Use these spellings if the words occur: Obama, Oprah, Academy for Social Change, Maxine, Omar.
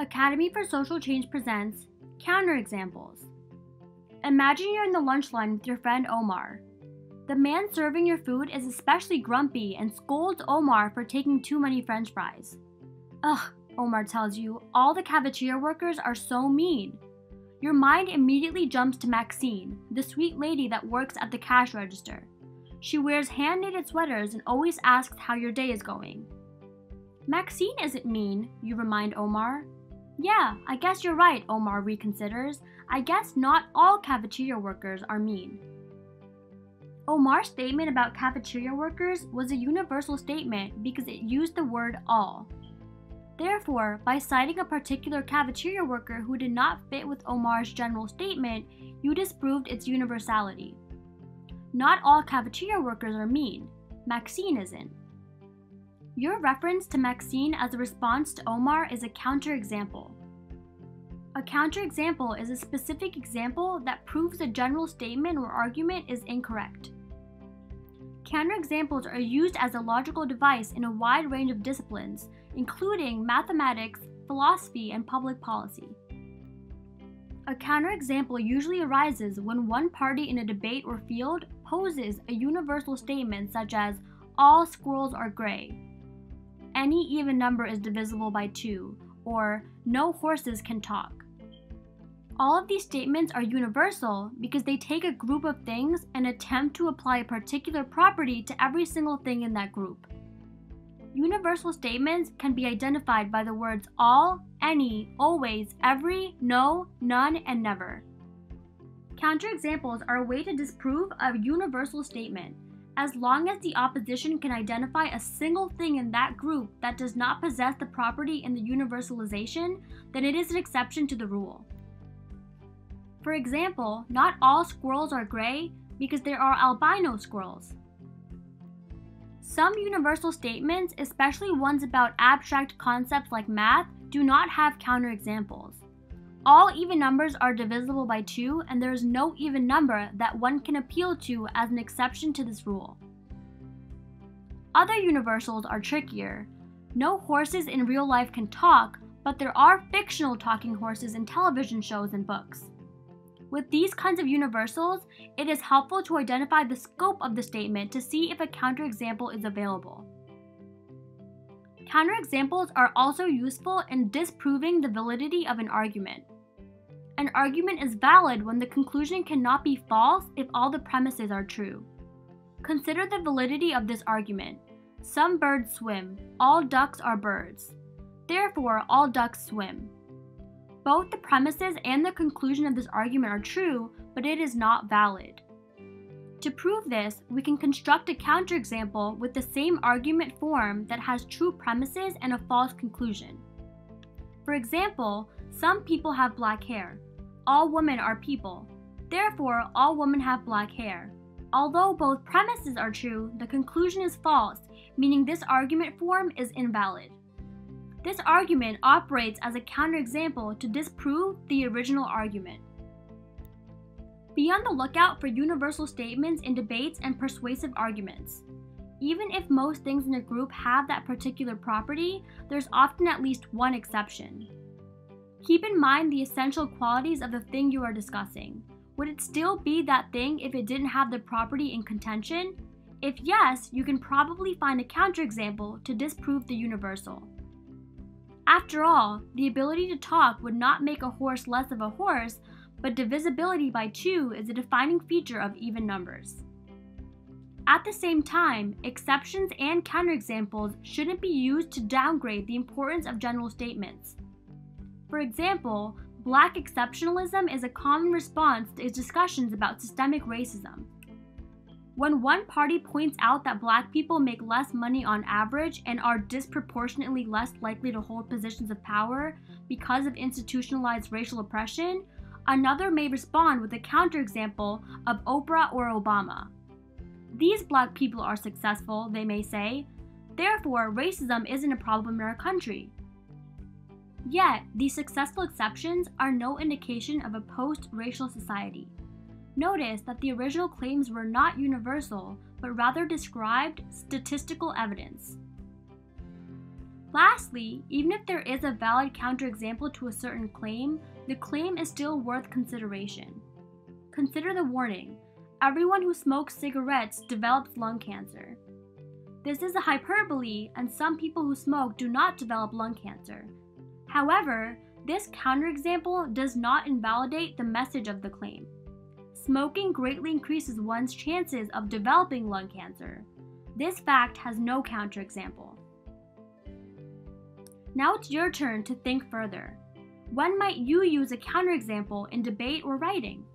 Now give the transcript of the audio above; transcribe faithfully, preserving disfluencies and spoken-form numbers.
Academy for Social Change presents Counterexamples. Imagine you're in the lunch line with your friend Omar. The man serving your food is especially grumpy and scolds Omar for taking too many French fries. Ugh, Omar tells you, all the cafeteria workers are so mean. Your mind immediately jumps to Maxine, the sweet lady that works at the cash register. She wears hand-knitted sweaters and always asks how your day is going. Maxine isn't mean, you remind Omar. Yeah, I guess you're right, Omar reconsiders. I guess not all cafeteria workers are mean. Omar's statement about cafeteria workers was a universal statement because it used the word all. Therefore, by citing a particular cafeteria worker who did not fit with Omar's general statement, you disproved its universality. Not all cafeteria workers are mean. Maxine isn't. Your reference to Maxine as a response to Omar is a counterexample. A counterexample is a specific example that proves a general statement or argument is incorrect. Counterexamples are used as a logical device in a wide range of disciplines, including mathematics, philosophy, and public policy. A counterexample usually arises when one party in a debate or field poses a universal statement such as, all squirrels are gray. Any even number is divisible by two, or no horses can talk. All of these statements are universal because they take a group of things and attempt to apply a particular property to every single thing in that group. Universal statements can be identified by the words all, any, always, every, no, none, and never. Counterexamples are a way to disprove a universal statement. As long as the opposition can identify a single thing in that group that does not possess the property in the universalization, then it is an exception to the rule. For example, not all squirrels are gray because there are albino squirrels. Some universal statements, especially ones about abstract concepts like math, do not have counterexamples. All even numbers are divisible by two, and there is no even number that one can appeal to as an exception to this rule. Other universals are trickier. No horses in real life can talk, but there are fictional talking horses in television shows and books. With these kinds of universals, it is helpful to identify the scope of the statement to see if a counterexample is available. Counterexamples are also useful in disproving the validity of an argument. An argument is valid when the conclusion cannot be false if all the premises are true. Consider the validity of this argument. Some birds swim. All ducks are birds. Therefore, all ducks swim. Both the premises and the conclusion of this argument are true, but it is not valid. To prove this, we can construct a counterexample with the same argument form that has true premises and a false conclusion. For example, some people have black hair. All women are people. Therefore, all women have black hair. Although both premises are true, the conclusion is false, meaning this argument form is invalid. This argument operates as a counterexample to disprove the original argument. Be on the lookout for universal statements in debates and persuasive arguments. Even if most things in a group have that particular property, there's often at least one exception. Keep in mind the essential qualities of the thing you are discussing. Would it still be that thing if it didn't have the property in contention? If yes, you can probably find a counterexample to disprove the universal. After all, the ability to talk would not make a horse less of a horse, but divisibility by two is a defining feature of even numbers. At the same time, exceptions and counterexamples shouldn't be used to downgrade the importance of general statements. For example, black exceptionalism is a common response to discussions about systemic racism. When one party points out that black people make less money on average and are disproportionately less likely to hold positions of power because of institutionalized racial oppression, another may respond with a counterexample of Oprah or Obama. These black people are successful, they may say. Therefore, racism isn't a problem in our country. Yet, these successful exceptions are no indication of a post-racial society. Notice that the original claims were not universal, but rather described statistical evidence. Lastly, even if there is a valid counterexample to a certain claim, the claim is still worth consideration. Consider the warning: everyone who smokes cigarettes develops lung cancer. This is a hyperbole, and some people who smoke do not develop lung cancer. However, this counterexample does not invalidate the message of the claim. Smoking greatly increases one's chances of developing lung cancer. This fact has no counterexample. Now it's your turn to think further. When might you use a counterexample in debate or writing?